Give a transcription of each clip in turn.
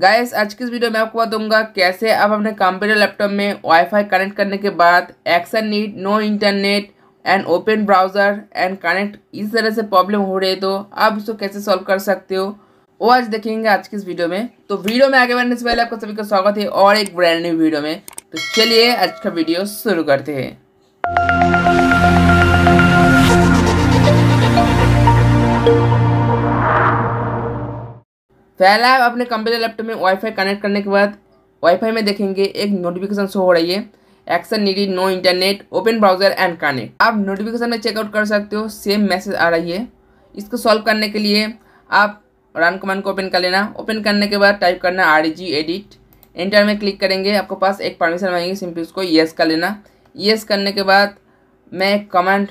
Guys आज की इस वीडियो में आपको बता दूंगा कैसे आप अपने कंप्यूटर लैपटॉप में वाईफाई कनेक्ट करने के बाद action need no internet and open browser and connect इस तरह से प्रॉब्लम हो रही है तो आप इसको कैसे सॉल्व कर सकते हो वो आज देखेंगे आज की इस वीडियो में। तो वीडियो में आगे बढ़ने से पहले आपको सभी का स्वागत है और एक ब्रांड न्यू वीडियो में। तो चलिए आज का वीडियो शुरू करते हैं। पहला आप अपने कंप्यूटर लैपटॉप में वाईफाई कनेक्ट करने के बाद वाईफाई में देखेंगे एक नोटिफिकेशन शो हो रही है, action needed no internet open browser and connect. आप नोटिफिकेशन में चेकआउट कर सकते हो, सेम मैसेज आ रही है। इसको सॉल्व करने के लिए आप रन कमांड को ओपन कर लेना। ओपन करने के बाद टाइप करना rgedit, एंटर में क्लिक करेंगे। आपके पास एक परमिशन मांगेगी, सिंपली उसको येस कर लेना। येस करने के बाद मैं एक कमेंट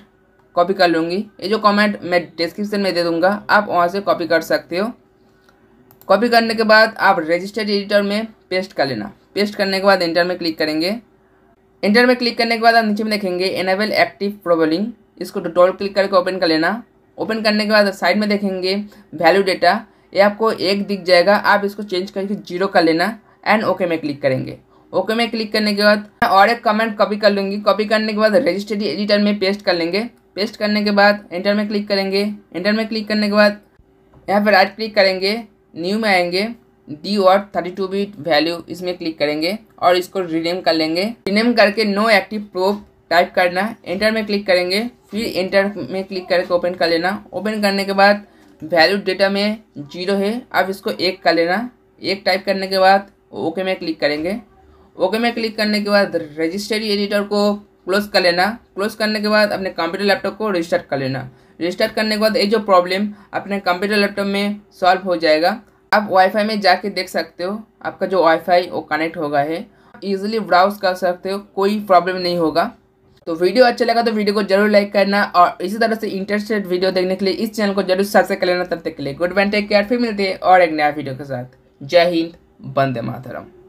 कॉपी कर लूँगी। ये जो कमेंट मैं डिस्क्रिप्शन में दे दूँगा, आप वहाँ से कॉपी कर सकते हो। कॉपी करने के बाद आप रजिस्टर्ड एडिटर में पेस्ट कर लेना। पेस्ट करने के बाद एंटर में क्लिक करेंगे। एंटर में क्लिक करने के बाद आप नीचे में देखेंगे एनेबल एक्टिव प्रोबलिंग, इसको डबल क्लिक करके ओपन कर लेना। ओपन करने के बाद साइड में देखेंगे वैल्यू डेटा, ये आपको एक दिख जाएगा। आप इसको चेंज करके 0 कर लेना एंड ओके में क्लिक करेंगे। ओके में क्लिक करने के बाद और एक कमेंट कॉपी कर लूँगी। कॉपी करने के बाद रजिस्टर्ड एडिटर में पेस्ट कर लेंगे। पेस्ट करने के बाद एंटर में क्लिक करेंगे। एंटर में क्लिक करने के बाद यहाँ पर राइट क्लिक करेंगे, न्यू में आएंगे, डी वॉट 32 बिट वैल्यू, इसमें क्लिक करेंगे और इसको रीनेम कर लेंगे। रीनेम करके नो एक्टिव प्रोब टाइप करना, एंटर में क्लिक करेंगे। फिर एंटर में क्लिक करके ओपन कर लेना। ओपन करने के बाद वैल्यू डेटा में 0 है, आप इसको 1 कर लेना। 1 टाइप करने के बाद ओके में क्लिक करेंगे। ओके में क्लिक करने के बाद रजिस्टर्ड एडिटर को क्लोज कर लेना। क्लोज करने के बाद अपने कंप्यूटर लैपटॉप को रिस्टार्ट कर लेना। रिस्टार्ट करने के बाद ये जो प्रॉब्लम अपने कंप्यूटर लैपटॉप में सॉल्व हो जाएगा। आप वाईफाई में जाके देख सकते हो, आपका जो वाईफाई वो कनेक्ट होगा है, इजीली ब्राउज कर सकते हो, कोई प्रॉब्लम नहीं होगा। तो वीडियो अच्छा लगा तो वीडियो को जरूर लाइक करना और इसी तरह से इंटरेस्टेड वीडियो देखने के लिए इस चैनल को जरूर सब्सक्राइब कर लेना। तब तक के लिए गुड बाय, टेक केयर। फिर मिलते हैं और एक नया वीडियो के साथ। जय हिंद, वंदे मातरम।